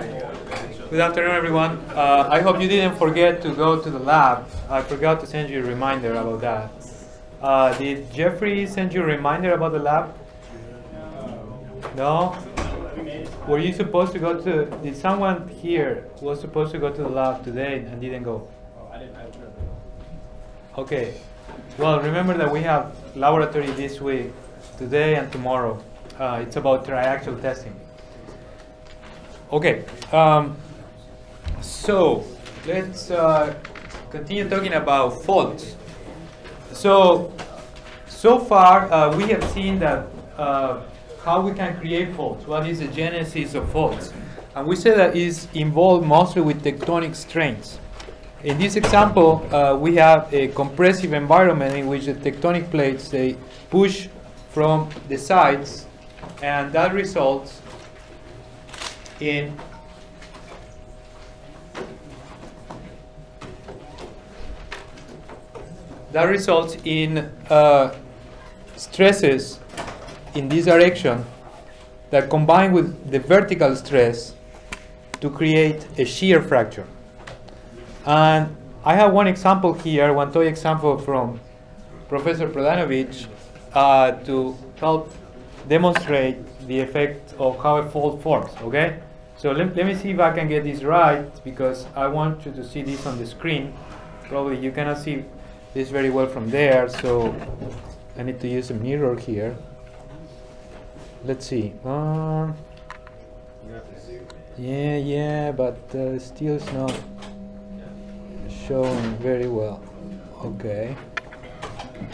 Good afternoon, everyone. I hope you didn't forget to go to the lab. I forgot to send you a reminder about that. Did Jeffrey send you a reminder about the lab? No? Were you supposed to go to, did someone here was supposed to go to the lab today and didn't go? Okay. Well, remember that we have laboratory this week, today and tomorrow. It's about triaxial testing. Okay, so let's continue talking about faults. So far we have seen that how we can create faults, what is the genesis of faults. And we say that it's involved mostly with tectonic strains. In this example, we have a compressive environment in which the tectonic plates, they push from the sides, and that results in stresses in this direction that combine with the vertical stress to create a shear fracture. And I have one example here, one toy example from Professor Prodanović to help demonstrate the effect of how a fault forms, okay? So let me see if I can get this right, because I want you to see this on the screen. Probably you cannot see this very well from there, so I need to use a mirror here. Let's see. Yeah, but still it's not showing very well. Okay.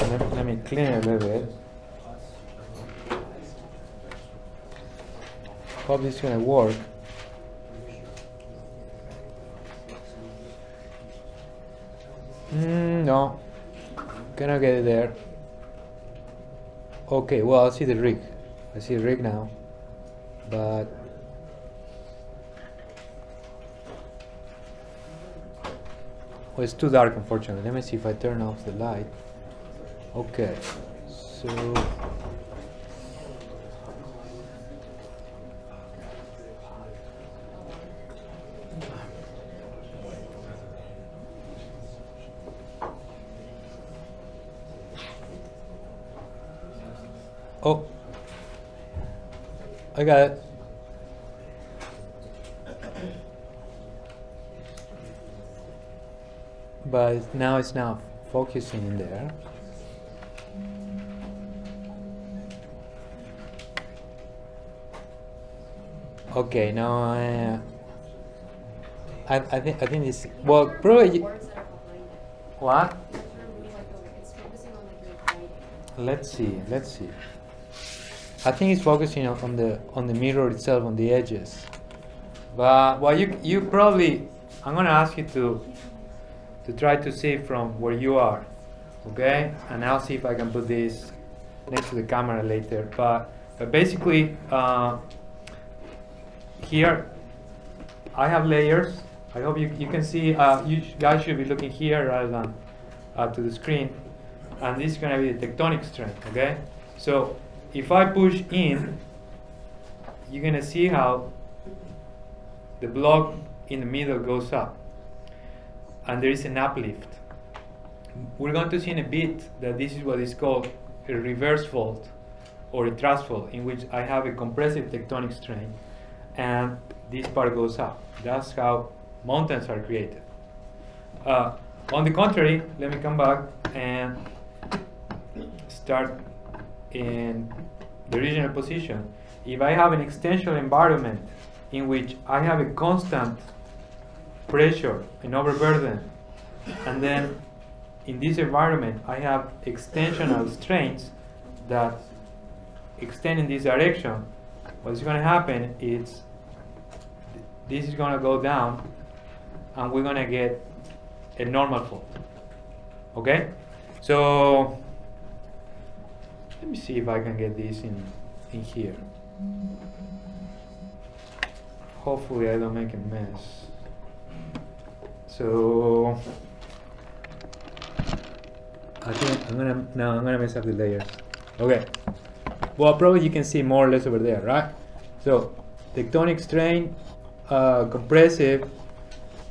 Let me clean it a little bit. Hope this is gonna work. No, cannot get it there. Okay, well, I see the rig. I see the rig now, but well, it's too dark, unfortunately. Let me see if I turn off the light. Okay, so oh, I got it. But now it's not focusing in there. Okay, now I think this, well, probably what? Let's see. I think it's focusing on the mirror itself, on the edges. But well, you probably, I'm gonna ask you to try to see from where you are, okay? And I'll see if I can put this next to the camera later. But basically, here I have layers. I hope you can see. You guys should be looking here rather than to the screen. And this is gonna be the tectonic strain, okay? So if I push in, you're going to see how the block in the middle goes up. And there is an uplift. We're going to see in a bit that this is what is called a reverse fault or a thrust fault, in which I have a compressive tectonic strain and this part goes up. That's how mountains are created. On the contrary, let me come back and start in the original position. If I have an extensional environment in which I have a constant pressure, an overburden, and then in this environment I have extensional strains that extend in this direction, what's going to happen is this is going to go down and we're going to get a normal fault. Okay? So let me see if I can get this in here. Hopefully I don't make a mess. So I think I'm gonna mess up the layers. Okay. Well, probably you can see more or less over there, right? So tectonic strain, compressive,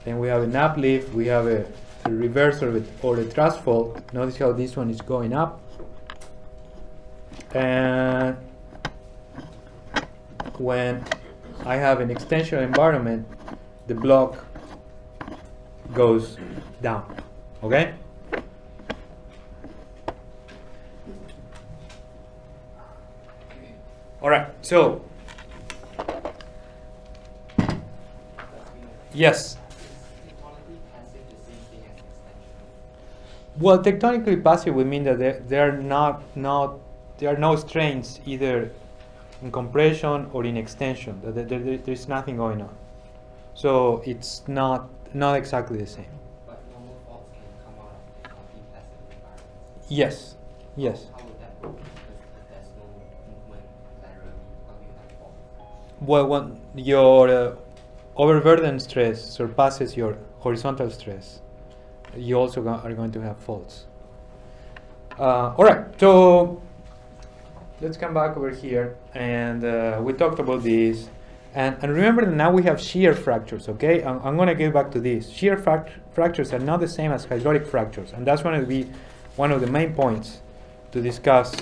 and we have an uplift, we have a reverse or a thrust fault. Notice how this one is going up, and when I have an extension environment, the block goes down. Okay? Alright, so yes. Well, tectonically passive would mean that there are no strains either in compression or in extension. There's nothing going on. So it's not exactly the same. But normal faults can come out of the complete passive environment. Yes. Yes. How would that work? Because there's no movement laterally when you have faults. Well, when your overburden stress surpasses your horizontal stress, you also are going to have faults. All right, so let's come back over here, and we talked about this, and remember that now we have shear fractures. Okay, I'm going to get back to this. Shear fractures are not the same as hydraulic fractures, and that's going to be one of the main points to discuss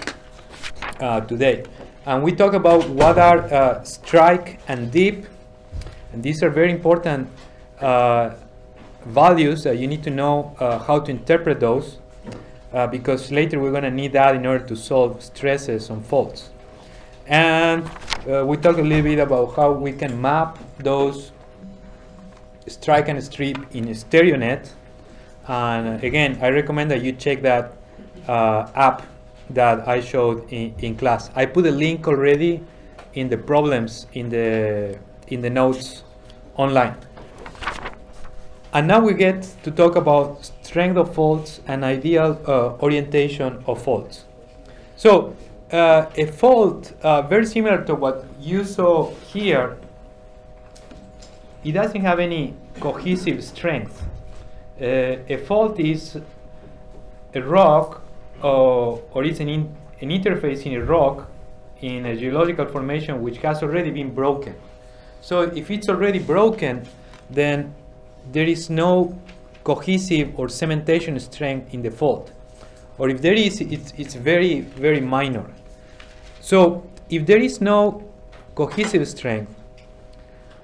today. And we talk about what are strike and dip, and these are very important values that you need to know how to interpret those, because later we're going to need that in order to solve stresses on faults. And we talk a little bit about how we can map those strike and strip in a stereo net. And again, I recommend that you check that app that I showed in class. I put a link already in the problems in the notes online. And now we get to talk about strength of faults and ideal orientation of faults. So a fault very similar to what you saw here, it doesn't have any cohesive strength. A fault is a rock, or it's an interface in a rock in a geological formation which has already been broken. So if it's already broken, then there is no cohesive or cementation strength in the fault, or if there is, it's very, very minor. So if there is no cohesive strength,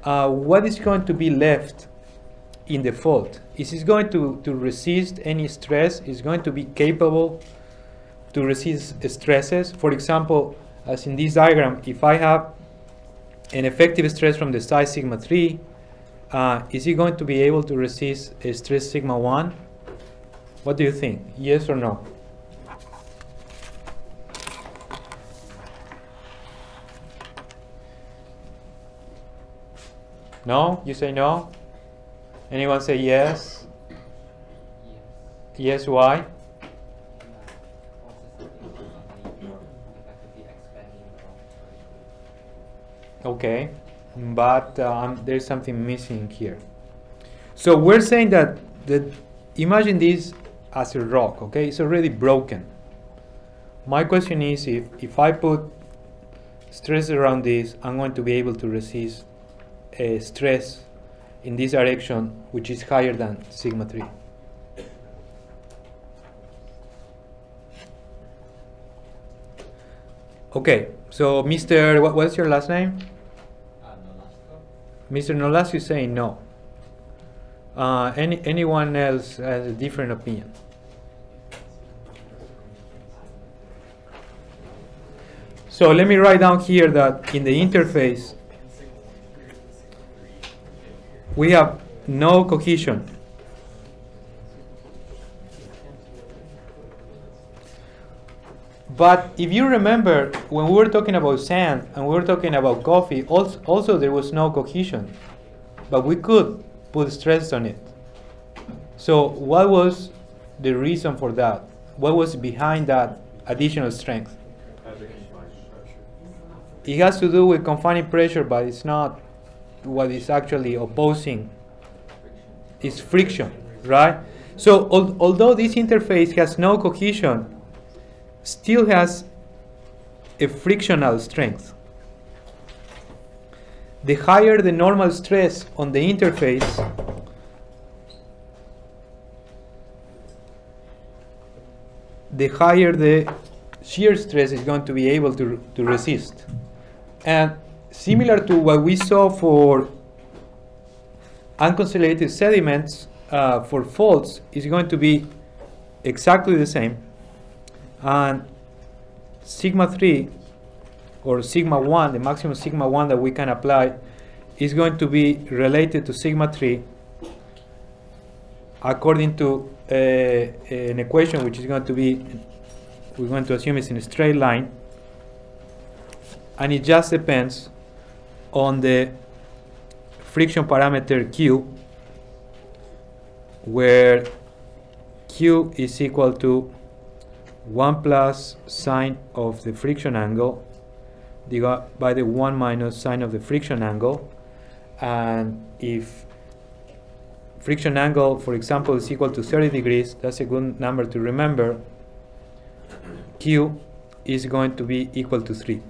what is going to be left in the fault? Is it going to resist any stress? Is it going to be capable to resist stresses? For example, as in this diagram, if I have an effective stress from the size sigma 3, is it going to be able to resist a stress sigma 1? What do you think? Yes or no? No? You say no? Anyone say yes? Yes, why? Okay. But there's something missing here. So we're saying that, imagine this as a rock, okay? It's already broken. My question is, if I put stress around this, I'm going to be able to resist a stress in this direction, which is higher than sigma 3. Okay, so Mr. what's your last name? Mr. Nolasco is saying no. Anyone else has a different opinion? So let me write down here that in the interface we have no cohesion. But if you remember, when we were talking about sand and we were talking about coffee, also there was no cohesion, but we could put stress on it. So what was the reason for that? What was behind that additional strength? It has to do with confining pressure, but it's not what is actually opposing. It's friction, right? So although this interface has no cohesion, still has a frictional strength. the higher the normal stress on the interface, the higher the shear stress is going to be able to resist. And similar to what we saw for unconsolidated sediments, for faults is going to be exactly the same. And sigma 3 or sigma 1, the maximum sigma 1 that we can apply, is going to be related to sigma 3 according to an equation which is going to be, we're going to assume it's in a straight line, and it just depends on the friction parameter Q, where Q is equal to 1 plus sine of the friction angle divided by the 1 minus sine of the friction angle. And if friction angle, for example, is equal to 30 degrees, that's a good number to remember, Q is going to be equal to 3.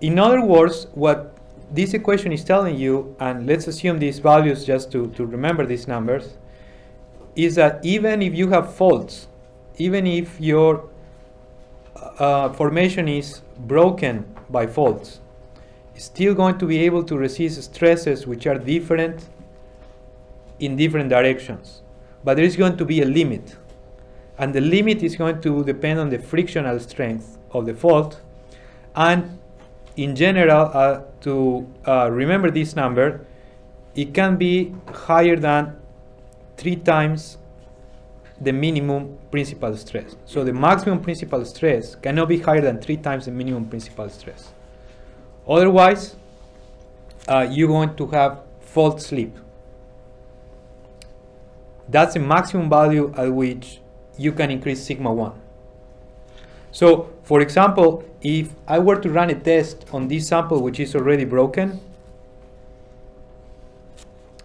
In other words, what this equation is telling you, and let's assume these values just to remember these numbers, is that even if you have faults, even if your formation is broken by faults, it's still going to be able to resist stresses which are different in different directions. But there is going to be a limit, and the limit is going to depend on the frictional strength of the fault. And in general, to remember this number, it can be higher than 3 times the minimum principal stress. So the maximum principal stress cannot be higher than 3 times the minimum principal stress. Otherwise, you're going to have fault slip. That's the maximum value at which you can increase sigma 1. So, for example, if I were to run a test on this sample which is already broken,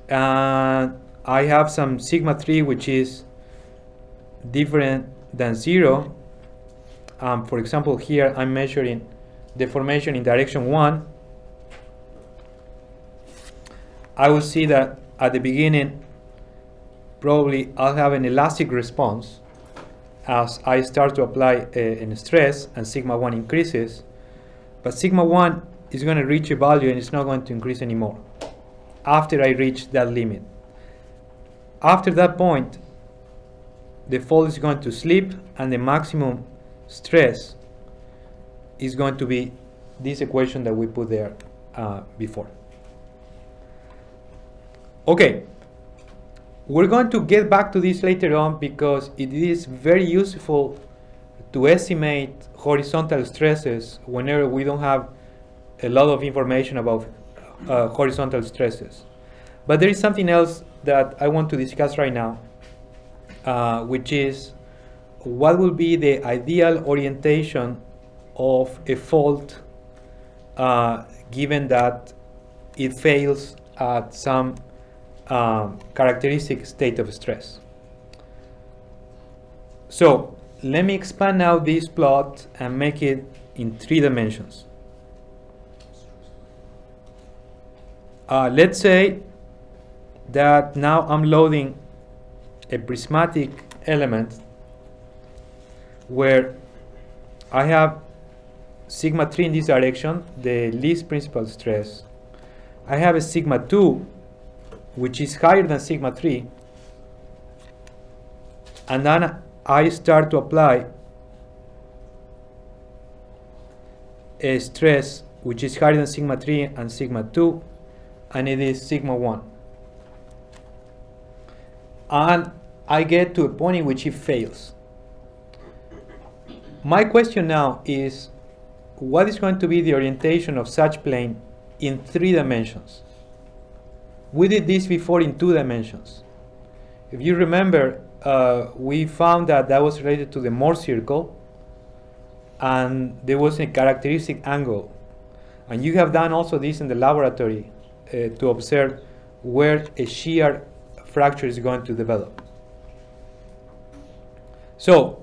and I have some sigma 3 which is different than 0, for example, here I'm measuring deformation in direction 1, I will see that at the beginning probably I'll have an elastic response as I start to apply a stress and sigma 1 increases, but sigma 1 is going to reach a value and it's not going to increase anymore after I reach that limit. After that point, the fault is going to slip and the maximum stress is going to be this equation that we put there before. Okay, we're going to get back to this later on because it is very useful to estimate horizontal stresses whenever we don't have a lot of information about horizontal stresses. But there is something else that I want to discuss right now, which is what will be the ideal orientation of a fault given that it fails at some characteristic state of stress. So let me expand out this plot and make it in 3 dimensions. Let's say that now I'm loading a prismatic element where I have sigma 3 in this direction, the least principal stress. I have a sigma 2 which is higher than sigma 3, and then I start to apply a stress which is higher than sigma 3 and sigma 2, and it is sigma 1. And I get to a point in which it fails. My question now is, what is going to be the orientation of such plane in 3 dimensions? We did this before in 2 dimensions. If you remember, we found that that was related to the Mohr circle, and there was a characteristic angle. And you have done also this in the laboratory to observe where a shear fracture is going to develop. So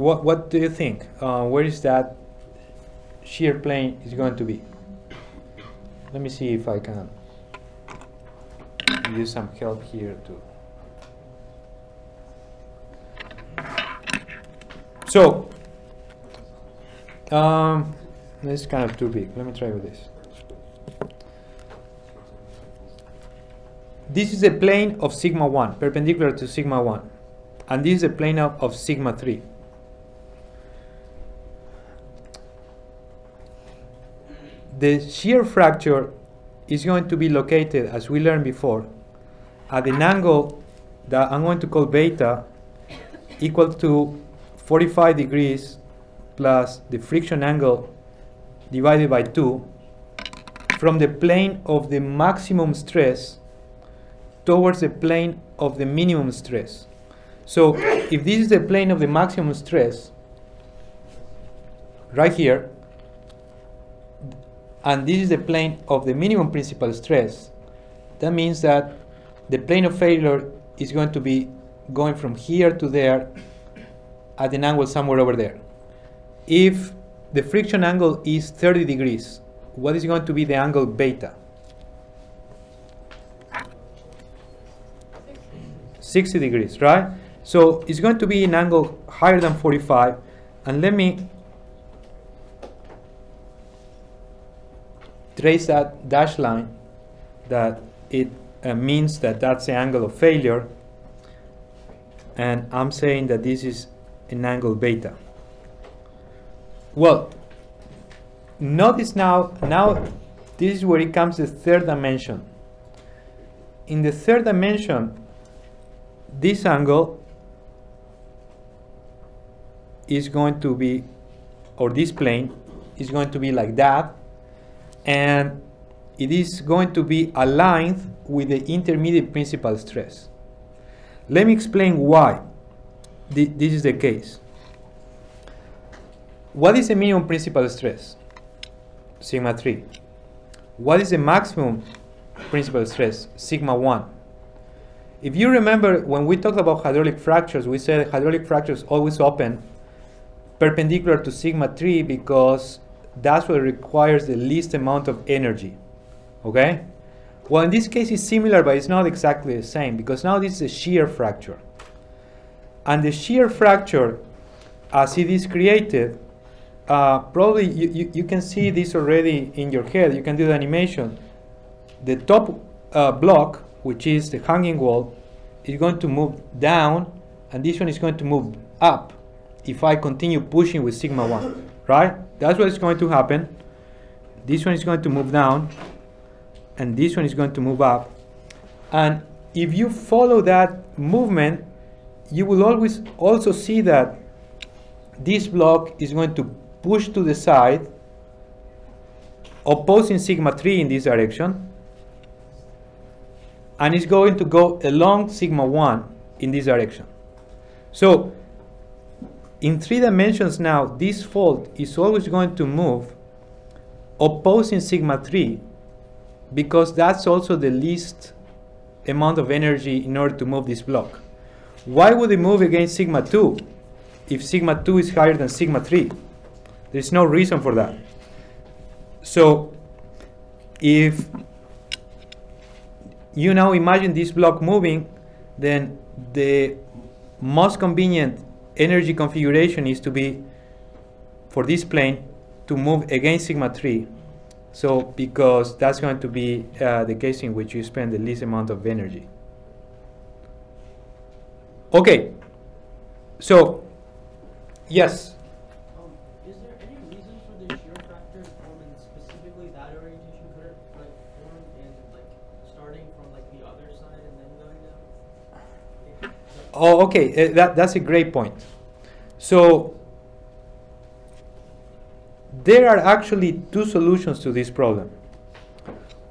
What do you think? Where is that shear plane is going to be? Let me see if I can use some help here too. So, this is kind of too big. Let me try with this. This is a plane of sigma 1, perpendicular to sigma 1. And this is a plane of sigma 3. The shear fracture is going to be located, as we learned before, at an angle that I'm going to call beta equal to 45 degrees plus the friction angle divided by 2 from the plane of the maximum stress towards the plane of the minimum stress. So if this is the plane of the maximum stress, right here, and this is the plane of the minimum principal stress, that means that the plane of failure is going to be going from here to there at an angle somewhere over there. If the friction angle is 30 degrees, what is going to be the angle beta? 60 degrees, right? So it's going to be an angle higher than 45, and let me trace that dashed line that it means that that's the angle of failure, and I'm saying that this is an angle beta. Well, notice now this is where it comes the third dimension. In the third dimension, this angle is going to be, or this plane is going to be like that, and it is going to be aligned with the intermediate principal stress. Let me explain why this is the case. What is the minimum principal stress? Sigma 3. What is the maximum principal stress? Sigma 1. If you remember, when we talked about hydraulic fractures, we said hydraulic fractures always open perpendicular to sigma 3 because that's what requires the least amount of energy, okay? Well, in this case it's similar, but it's not exactly the same, because now this is a shear fracture. And the shear fracture, as it is created, probably you can see this already in your head, you can do the animation. The top block, which is the hanging wall, is going to move down, and this one is going to move up if I continue pushing with sigma 1, right? That's what is going to happen. This one is going to move down, and this one is going to move up. And if you follow that movement, you will always also see that this block is going to push to the side, opposing sigma 3 in this direction, and it's going to go along sigma 1 in this direction. So in three dimensions now, this fault is always going to move opposing sigma 3, because that's also the least amount of energy in order to move this block. Why would it move against sigma 2 if sigma 2 is higher than sigma 3? There's no reason for that. So if you now imagine this block moving, then the most convenient energy configuration is to be for this plane to move against sigma 3. So, because that's going to be the case in which you spend the least amount of energy. Okay, so, yes? Is there any reason for the shear fracture to form in specifically that orientation curve? Like, form in, like, starting from, like, the other side and then going down? Oh, okay, that's a great point. So, there are actually two solutions to this problem.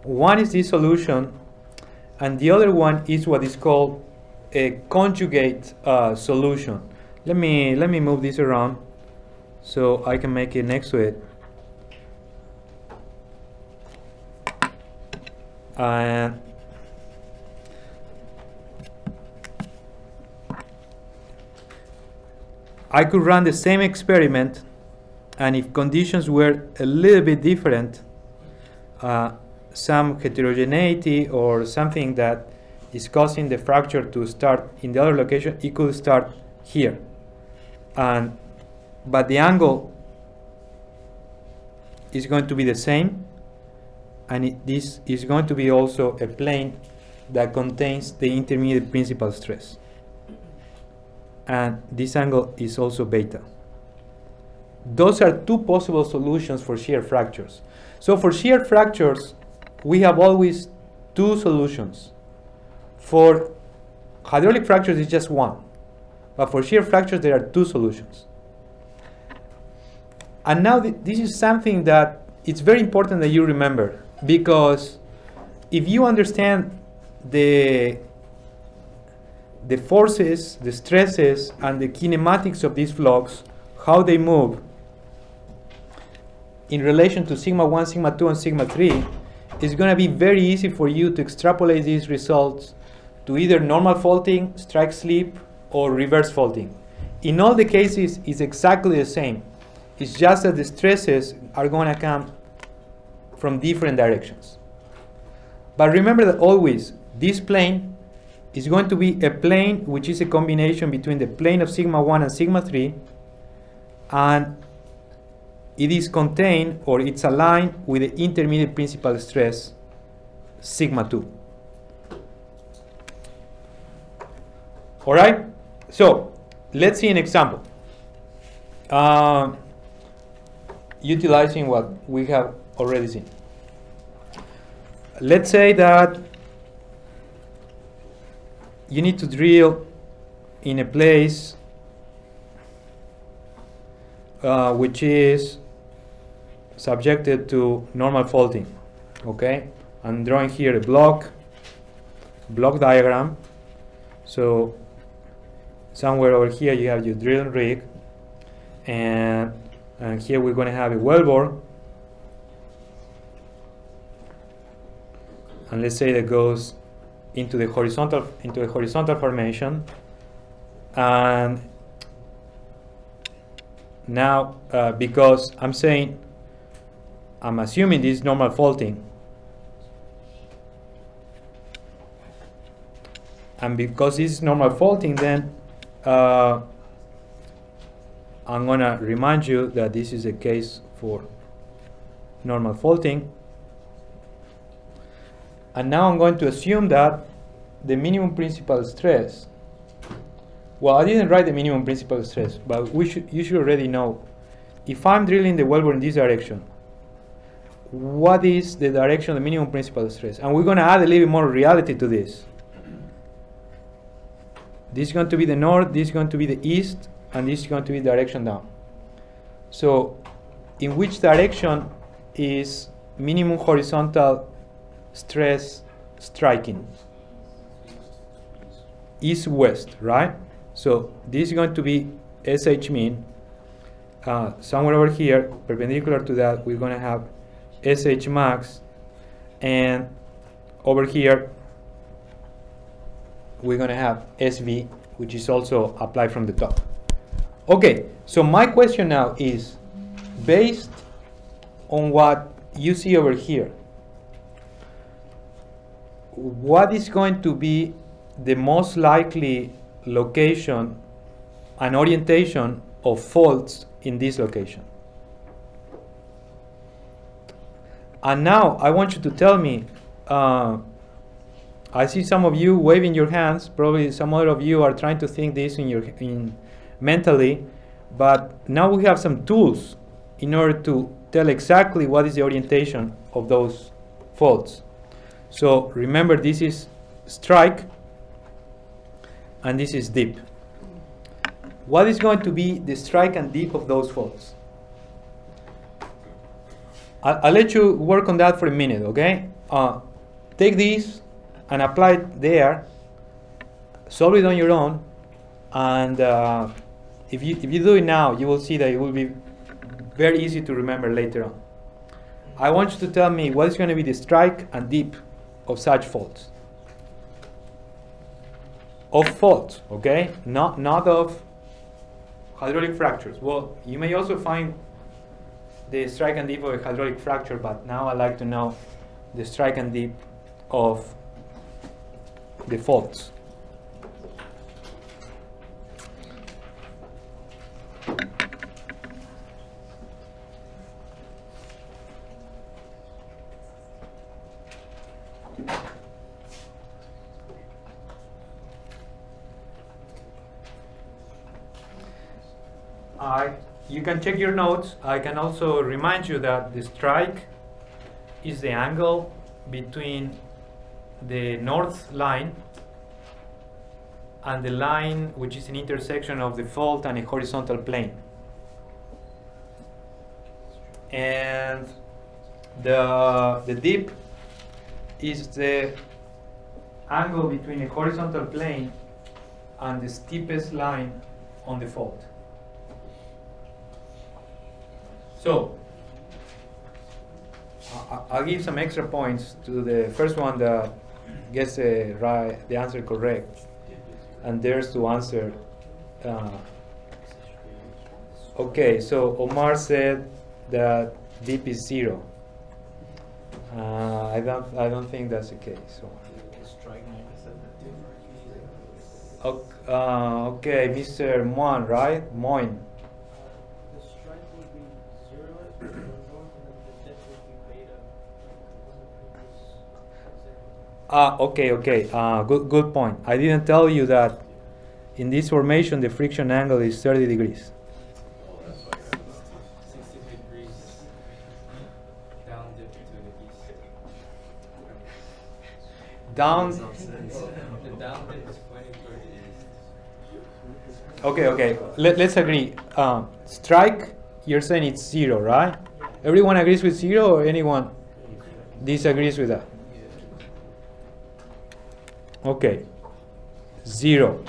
One is this solution, and the other one is what is called a conjugate solution. Let me move this around so I can make it next to it. I could run the same experiment, and if conditions were a little bit different, some heterogeneity or something that is causing the fracture to start in the other location, it could start here. But the angle is going to be the same, and this is going to be also a plane that contains the intermediate principal stress. And this angle is also beta. Those are two possible solutions for shear fractures. So for shear fractures, we have always two solutions. For hydraulic fractures, it's just one. But for shear fractures, there are two solutions. And now this is something that it's very important that you remember, because if you understand the forces, the stresses, and the kinematics of these flux, how they move in relation to sigma 1, sigma 2, and sigma 3, it's going to be very easy for you to extrapolate these results to either normal faulting, strike slip, or reverse faulting. In all the cases, it's exactly the same. It's just that the stresses are going to come from different directions. But remember that always, this plane is going to be a plane which is a combination between the plane of sigma 1 and sigma 3, and it is contained, or it's aligned, with the intermediate principal stress, sigma 2. All right? So let's see an example. Utilizing what we have already seen. Let's say that you need to drill in a place which is subjected to normal faulting, okay? I'm drawing here a block diagram. So somewhere over here you have your drilling rig, and here we're going to have a wellbore, and let's say that goes into the horizontal formation, and now because I'm assuming this is normal faulting, and because this is normal faulting, then I'm going to remind you that this is a case for normal faulting. And now I'm going to assume that the minimum principal stress, well, I didn't write the minimum principal stress, but you should already know, if I'm drilling the wellbore in this direction, what is the direction of the minimum principal stress? And we're going to add a little bit more reality to this. This is going to be the north, this is going to be the east, and this is going to be direction down. So in which direction is minimum horizontal stress striking? East-west, right? So this is going to be SH mean. Somewhere over here, perpendicular to that, we're going to have SH max. And over here, we're going to have SV, which is also applied from the top. Okay, so my question now is, based on what you see over here, what is going to be the most likely location and orientation of faults in this location? And now I want you to tell me, I see some of you waving your hands, probably some other of you are trying to think this mentally, but now we have some tools in order to tell exactly what is the orientation of those faults. So remember, this is strike and this is dip. What is going to be the strike and dip of those faults? I'll let you work on that for a minute, okay? Take this and apply it there, solve it on your own, and if you do it now, you will see that it will be very easy to remember later on. I want you to tell me what is going to be the strike and dip of such faults. Of faults, okay? Not of hydraulic fractures. Well, you may also find the strike and dip of a hydraulic fracture, but now I'd like to know the strike and dip of the faults. You can check your notes. I can also remind you that the strike is the angle between the north line and the line which is an intersection of the fault and a horizontal plane. And the dip is the angle between a horizontal plane and the steepest line on the fault. So, I'll give some extra points to the first one that gets the answer correct and dares to answer. Okay, so Omar said that dip is 0. I don't think that's the case. So. Okay, Mr. Moin, right? Moin. Good point. I didn't tell you that in this formation the friction angle is 30 degrees. Oh, that's why I got 60 degrees down dip to the east. Down. The down dip is pointing toward the east. Okay. Let's agree. Strike, you're saying it's 0, right? Yeah. Everyone agrees with 0 or anyone disagrees with that? Okay, 0.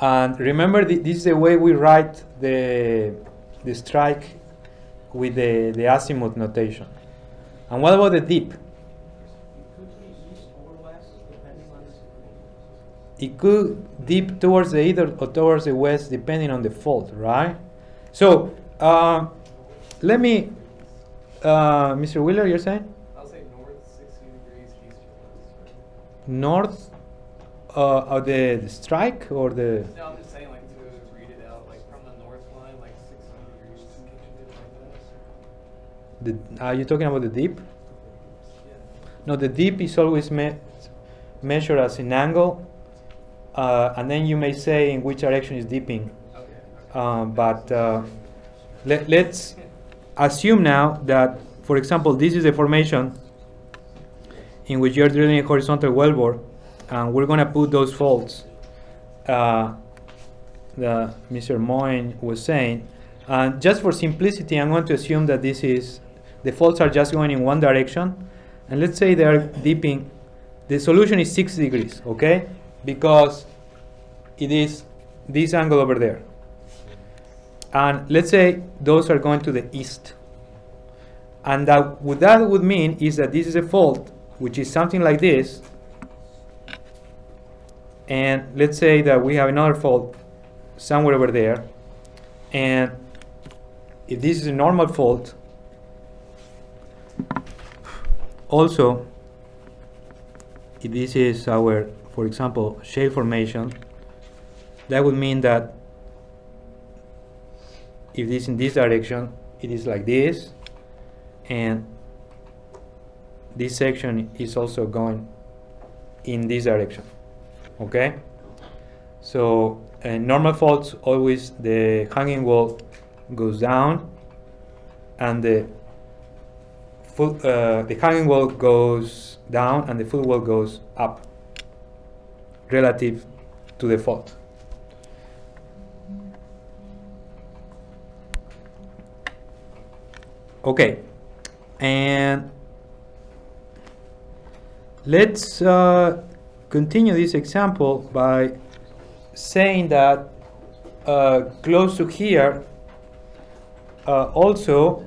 And remember, this is the way we write the strike with the azimuth notation. And what about the dip? It could dip towards the east or towards the west, depending on the fault, right? So, let me, Mr. Wheeler, you're saying? North of the strike or the... No, I'm just saying, like, to read it out, like, from the north line, like, 60 degrees. Are you talking about the dip? Yeah. No, the dip is always measured as an angle, and then you may say in which direction is dipping. Okay. Let's assume now that, for example, this is the formation in which you're drilling a horizontal wellbore, and we're going to put those faults that Mr. Moin was saying. And just for simplicity, I'm going to assume that the faults are just going in one direction, and let's say they are dipping. The solution is 60 degrees, okay? Because it is this angle over there. And let's say those are going to the east. And what that would mean is that this is a fault which is something like this, and let's say that we have another fault somewhere over there, and if this is a normal fault, also if this is our, for example, shale formation, that would mean that if this is in this direction, it is like this, and this section is also going in this direction, okay? So normal faults, always the hanging wall goes down and the hanging wall goes down and the foot wall goes up relative to the fault. Okay, and let's continue this example by saying that close to here also,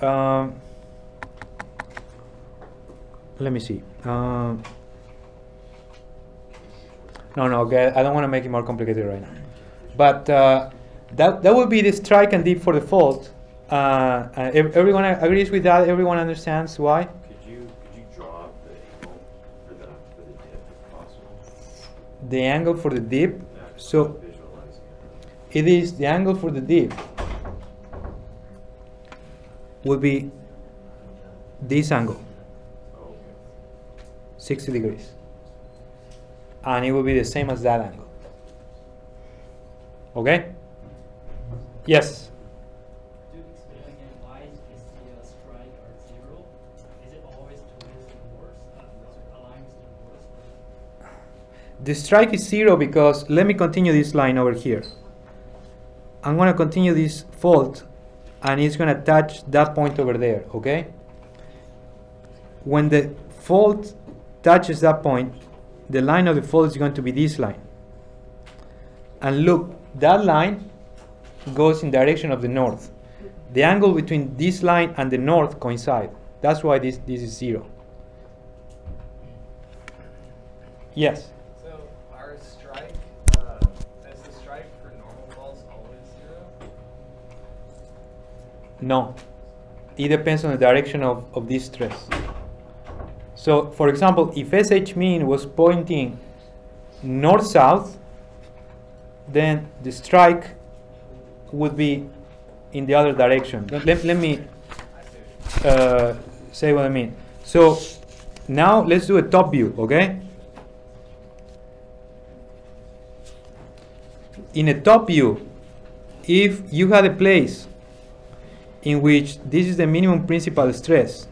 let me see. No, okay, I don't want to make it more complicated right now. But that would be the strike and dip for default. Everyone agrees with that. Everyone understands why. Could you draw the angle for the dip if possible? The angle for the dip. Yeah, so it is the angle for the dip would be this angle, 60 degrees, and it will be the same as that angle. Okay? Yes? Do you explain again why is the strike at zero? Is it always towards the north? Aligns the north? The strike is zero because, let me continue this line over here. I'm going to continue this fault, and it's going to touch that point over there, okay? When the fault touches that point, the line of the fault is going to be this line. And look, that line goes in the direction of the north. The angle between this line and the north coincide. That's why this is zero. Yes? So our strike, is the strike for normal balls always zero? No. It depends on the direction of this stress. So, for example, if SH mean was pointing north-south, then the strike would be in the other direction. Let me say what I mean. So, now let's do a top view, okay? In a top view, if you had a place in which this is the minimum principal stress,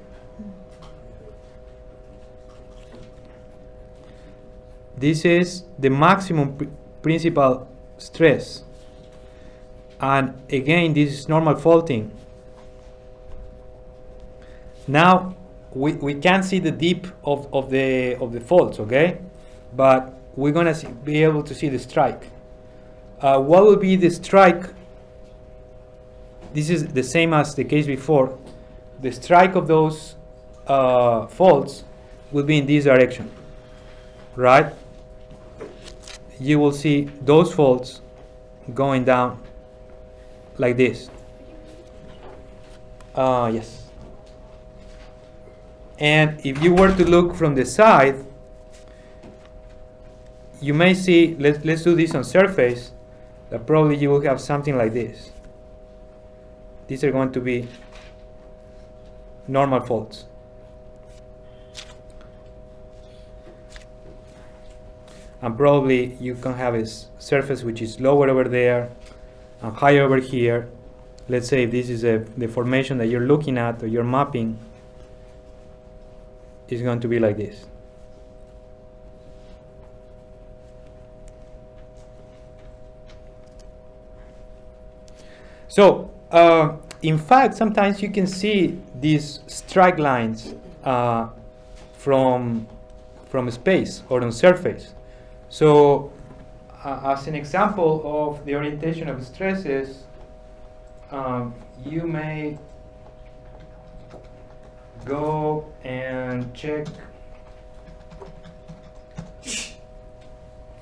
this is the maximum principal stress, and again this is normal faulting. Now we can't see the dip of the faults, okay, but we're gonna be able to see the strike. What would be the strike? This is the same as the case before. The strike of those faults will be in this direction, right? You will see those faults going down like this. Yes. And if you were to look from the side, you may see, let's do this on surface, that probably you will have something like this. These are going to be normal faults. And probably you can have a surface which is lower over there and higher over here. Let's say this is the formation that you're looking at or you're mapping is going to be like this. So, in fact, sometimes you can see these strike lines from space or on surface. So, as an example of the orientation of stresses, you may go and check,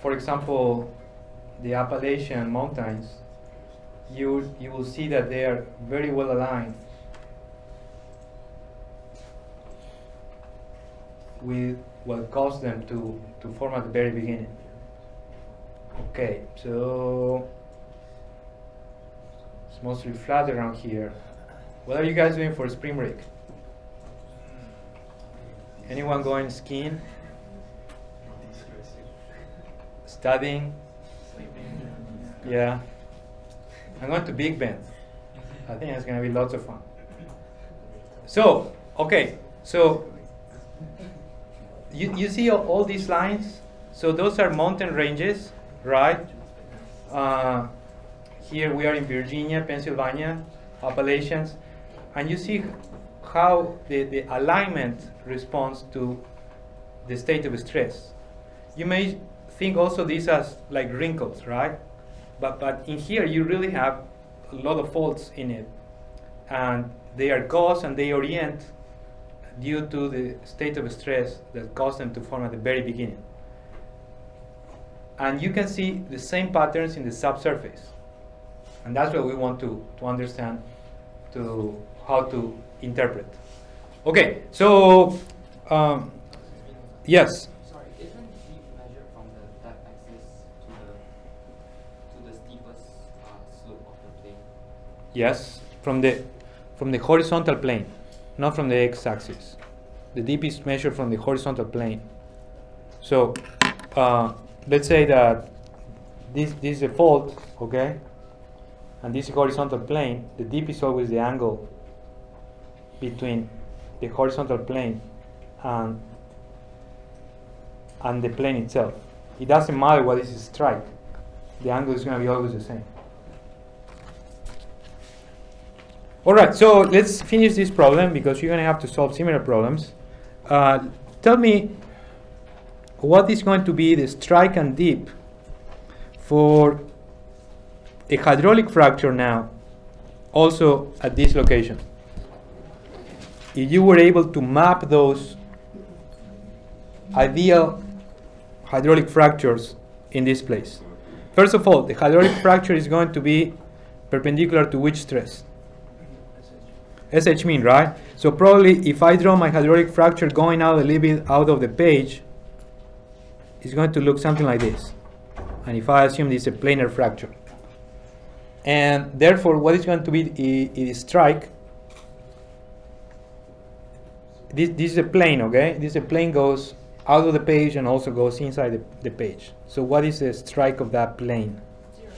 for example, the Appalachian Mountains. You will see that they are very well aligned with what caused them to form at the very beginning. Okay, so it's mostly flat around here. What are you guys doing for spring break? Anyone going skiing? Studying? Sleeping. Yeah. I'm going to Big Bend. I think it's going to be lots of fun. So, okay, so you see all these lines? So those are mountain ranges, right? Here we are in Virginia, Pennsylvania, Appalachians, and you see how the alignment responds to the state of stress. You may think also these as like wrinkles, right? But in here you really have a lot of faults in it, and they are caused and they orient due to the state of stress that caused them to form at the very beginning. And you can see the same patterns in the subsurface. And that's what we want to understand, to how to interpret. Okay, so, yes? Sorry, isn't deep measured from the depth axis to the steepest slope of the plane? Yes, from the horizontal plane, not from the x-axis. The deep is measured from the horizontal plane. So, let's say that this is a fault, okay? And this horizontal plane, the dip is always the angle between the horizontal plane and the plane itself. It doesn't matter what is strike, the angle is going to be always the same. Alright, so let's finish this problem because you're going to have to solve similar problems. Tell me what is going to be the strike and dip for a hydraulic fracture now, also at this location. If you were able to map those ideal hydraulic fractures in this place. First of all, the hydraulic fracture is going to be perpendicular to which stress? SH mean, right? So probably if I draw my hydraulic fracture going out a little bit out of the page, it's going to look something like this. And if I assume this is a planar fracture. And therefore, what is going to be the strike? This is a plane, okay? This is a plane goes out of the page and also goes inside the page. So what is the strike of that plane? Zero.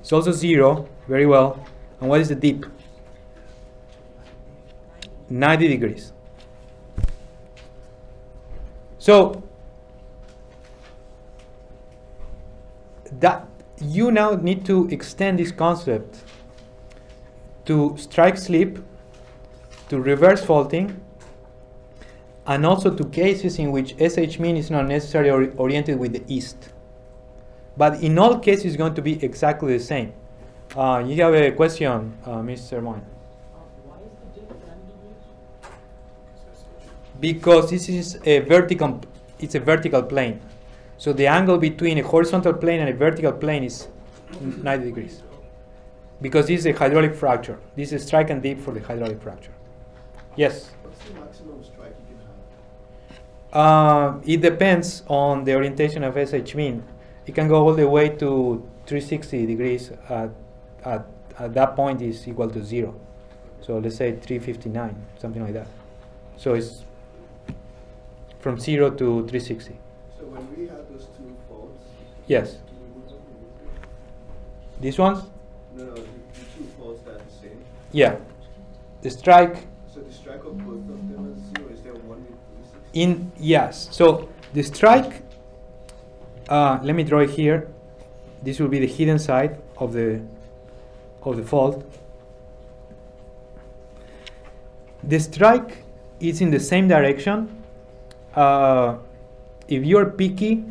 It's also zero, very well. And what is the dip? 90 degrees. So that you now need to extend this concept to strike slip, to reverse faulting, and also to cases in which SH mean is not necessarily oriented with the east. But in all cases, it's going to be exactly the same. You have a question, Mr. Moin? Why is the dip 90 degrees? Because this is a vertical, it's a vertical plane. So the angle between a horizontal plane and a vertical plane is 90 degrees. Because this is a hydraulic fracture. This is a strike and dip for the hydraulic fracture. Yes? What's the maximum strike you can have? It depends on the orientation of SH mean. It can go all the way to 360 degrees. At that point is equal to zero. So let's say 359, something like that. So it's from 0 to 360. So when we have those two faults, yes. Can you move them? These ones? No, the two faults are the same. Yeah. The strike. So the strike of both of them is zero. Is there one in yes. So the strike. Let me draw it here. This will be the hidden side of the fault. The strike is in the same direction. If you're picky,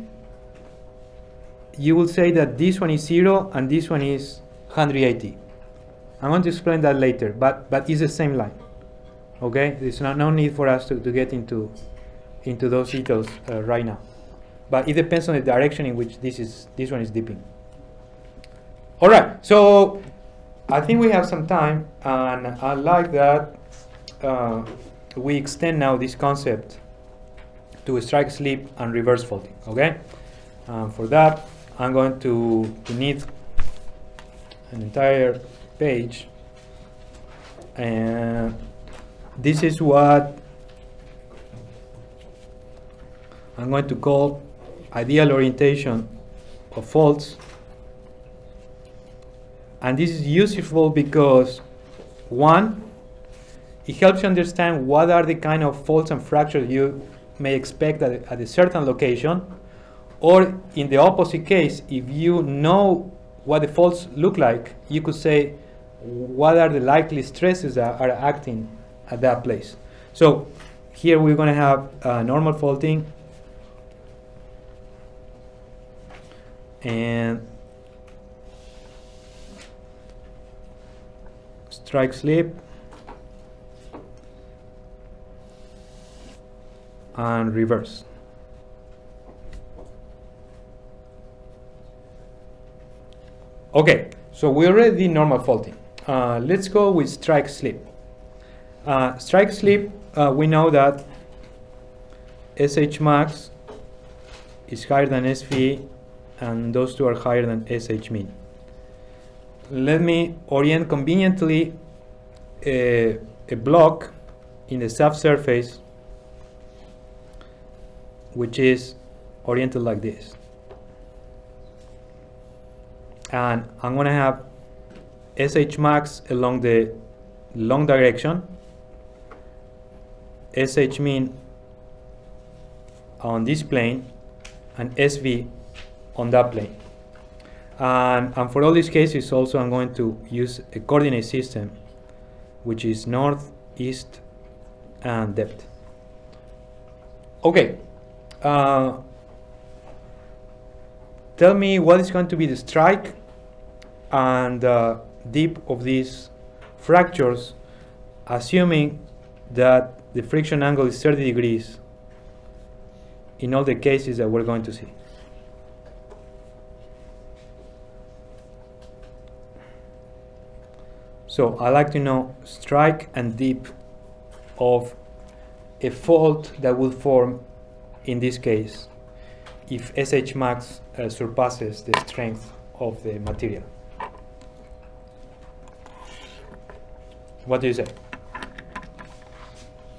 you will say that this one is zero and this one is 180. I'm going to explain that later, but it's the same line. Okay, there's no need for us to get into those details right now. But it depends on the direction in which this one is dipping. All right, so I think we have some time, and I like that we extend now this concept to strike slip and reverse faulting, okay? For that, I'm going to need an entire page. And this is what I'm going to call ideal orientation of faults. And this is useful because, one, it helps you understand what are the kind of faults and fractures you may expect at a certain location, or in the opposite case, if you know what the faults look like, you could say what are the likely stresses that are acting at that place. So here we're going to have normal faulting, and strike slip, and reverse. Okay, so we already did normal faulting. Let's go with strike slip. Strike slip, we know that SH max is higher than SV, and those two are higher than SH min. Let me orient conveniently a block in the subsurface which is oriented like this, and I'm going to have SH max along the long direction, SH min on this plane, and SV on that plane. And for all these cases also I'm going to use a coordinate system which is north, east, and depth. Okay, tell me what is going to be the strike and dip of these fractures, assuming that the friction angle is 30 degrees in all the cases that we're going to see. So I'd like to know strike and dip of a fault that will form in this case if SH max surpasses the strength of the material. What do you say?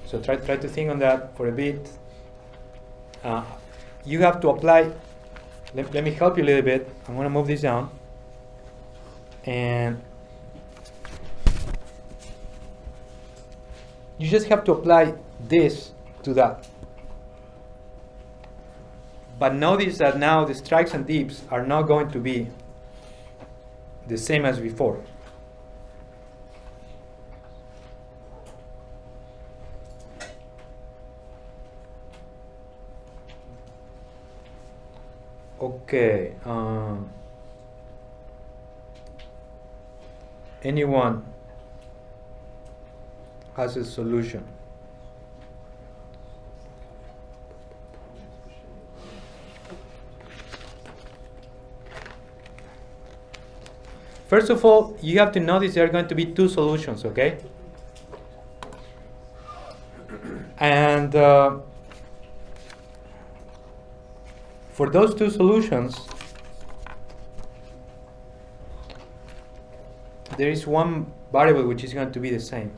So try to think on that for a bit. You have to apply. Let me help you a little bit. I'm going to move this down, and you just have to apply this to that. But notice that now the strikes and dips are not going to be the same as before. Okay, anyone has a solution? First of all, you have to notice there are going to be two solutions, okay? And for those two solutions, there is one variable which is going to be the same.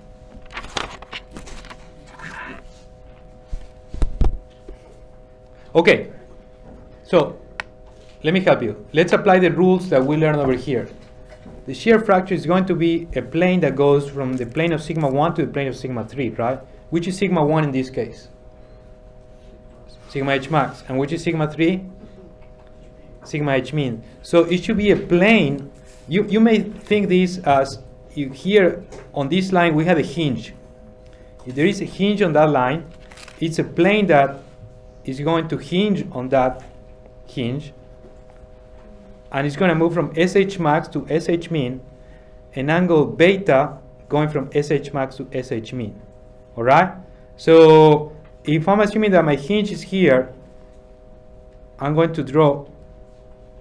Okay, so let me help you. Let's apply the rules that we learned over here. The shear fracture is going to be a plane that goes from the plane of sigma 1 to the plane of sigma 3, right? Which is sigma 1 in this case? Sigma h max. And which is sigma 3? Sigma h min. So it should be a plane. You may think this as, you here on this line we have a hinge. If there is a hinge on that line, it's a plane that is going to hinge on that hinge, and it's going to move from SH max to SH min, an angle beta going from SH max to SH min. All right? So if I'm assuming that my hinge is here, I'm going to draw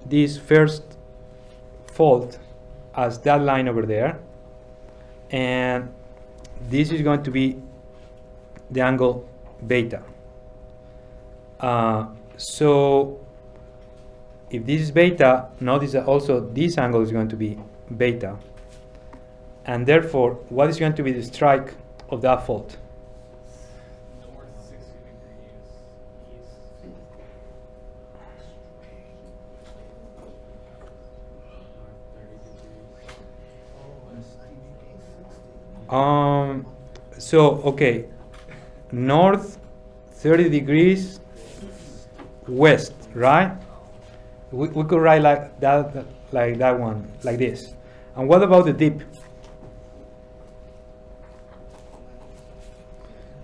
this first fault as that line over there, and this is going to be the angle beta. So if this is beta, notice that also this angle is going to be beta, and therefore what is going to be the strike of that fault? North 60 degrees east. So okay, north 30 degrees west, right? We could write like that one, like this. And what about the dip?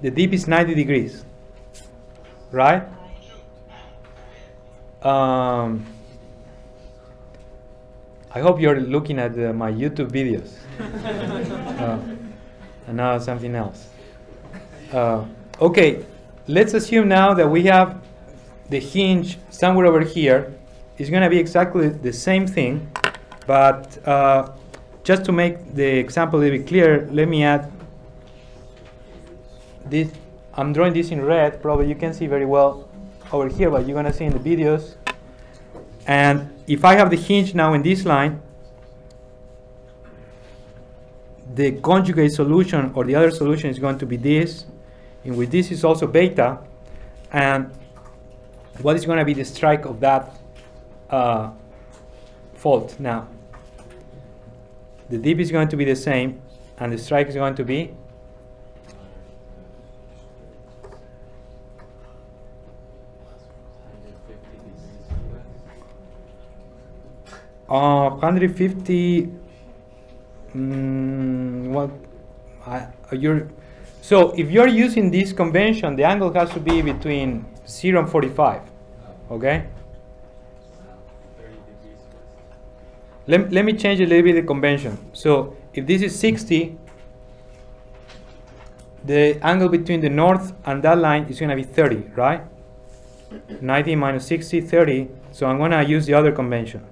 The dip is 90 degrees, right? I hope you're looking at my YouTube videos, and now something else. Okay, let's assume now that we have the hinge somewhere over here. Is going to be exactly the same thing, But just to make the example a bit clearer, let me add this. I'm drawing this in red. Probably you can see very well over here, but you're going to see in the videos. And if I have the hinge now in this line, the conjugate solution or the other solution is going to be this, in which this is also beta. And what is going to be the strike of that fault now? The dip is going to be the same, and the strike is going to be oh, 150. Well, so if you're using this convention, the angle has to be between 0 and 45. Okay? Let me change a little bit the convention. So if this is 60, the angle between the north and that line is going to be 30, right? 90 minus 60, 30. So I'm going to use the other convention.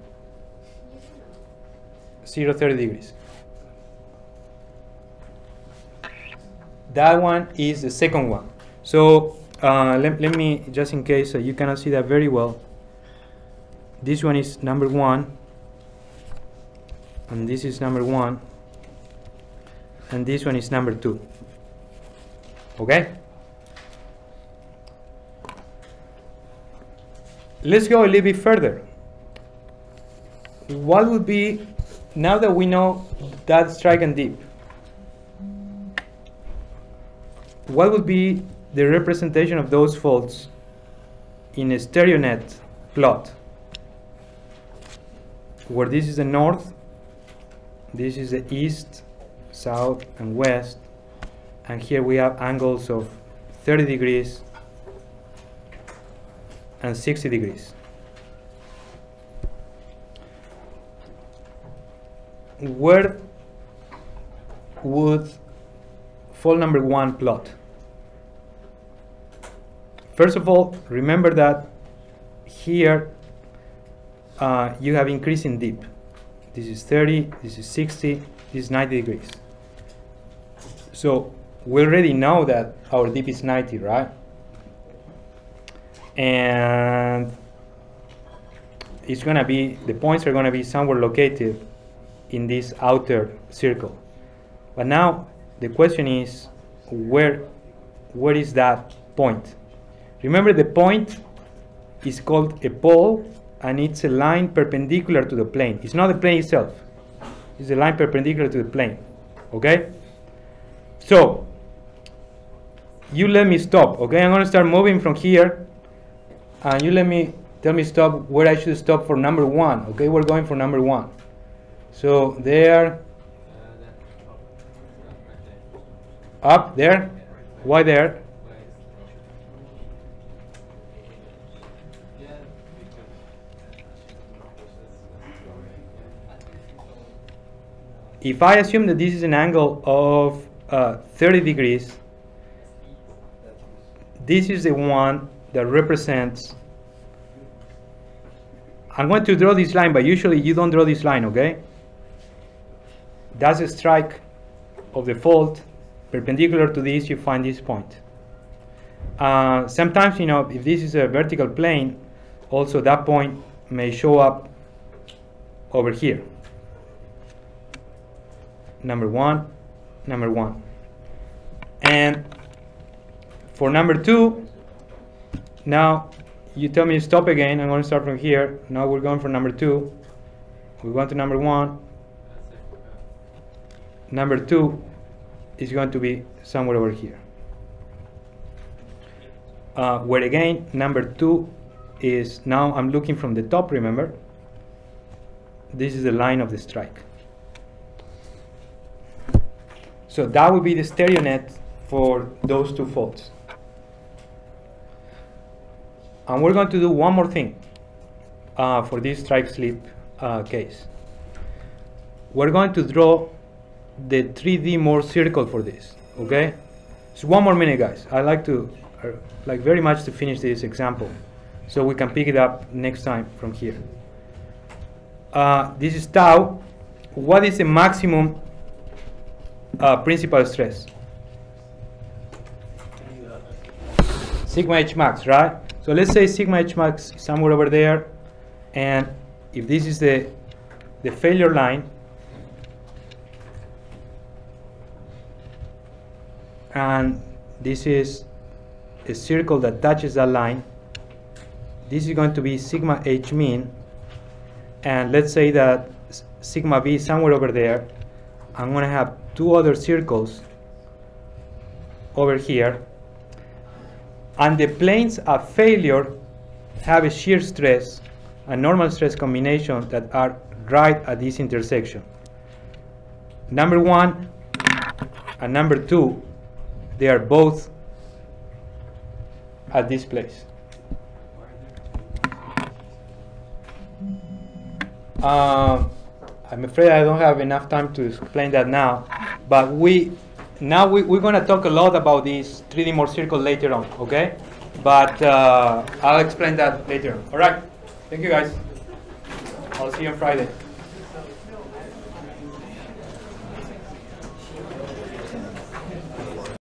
0, 30 degrees. That one is the second one. So let me, just in case you cannot see that very well, this one is number one, and this is number one, and this one is number two. Okay? Let's go a little bit further. What would be, now that we know that strike and dip, what would be the representation of those faults in a stereo net plot, where this is the north, this is the east, south, and west, and here we have angles of 30 degrees and 60 degrees. Where would fault number one plot? First of all, remember that here you have increasing dip. This is 30, this is 60, this is 90 degrees. So we already know that our dip is 90, right? And it's going to be, the points are going to be somewhere located in this outer circle. But now the question is, where is that point? Remember, the point is called a pole, and it's a line perpendicular to the plane. It's not the plane itself. It's a line perpendicular to the plane. Okay? So, you let me stop, okay? I'm going to start moving from here, and you tell me stop where I should stop for number one, okay? We're going for number one. So, there, up there, why there? If I assume that this is an angle of 30 degrees, this is the one that represents. I'm going to draw this line, but usually you don't draw this line, okay? That's a strike of the fault. Perpendicular to this, you find this point. Sometimes, you know, if this is a vertical plane, also that point may show up over here. Number one, and for number two, now you tell me to stop again. I'm going to start from here. Now we're going for number two. We want to number one. Number two is going to be somewhere over here, where again number two is, now I'm looking from the top. Remember, this is the line of the strike. So that would be the stereo net for those two faults. And we're going to do one more thing for this strike-slip case. We're going to draw the 3D Mohr circle for this, okay? So one more minute, guys. I like to, very much to finish this example so we can pick it up next time from here. this is tau. What is the maximum principal stress? Sigma H max, right? So let's say sigma H max is somewhere over there, and if this is the failure line, and this is a circle that touches that line, this is going to be sigma H mean, and let's say that sigma B is somewhere over there. I'm going to have two other circles over here, and the planes at failure have a shear stress and normal stress combination that are right at this intersection. Number one and number two, they are both at this place. I'm afraid I don't have enough time to explain that now, but we're going to talk a lot about this 3D Mohr circle later on, okay? But I'll explain that later. All right, thank you guys. I'll see you on Friday.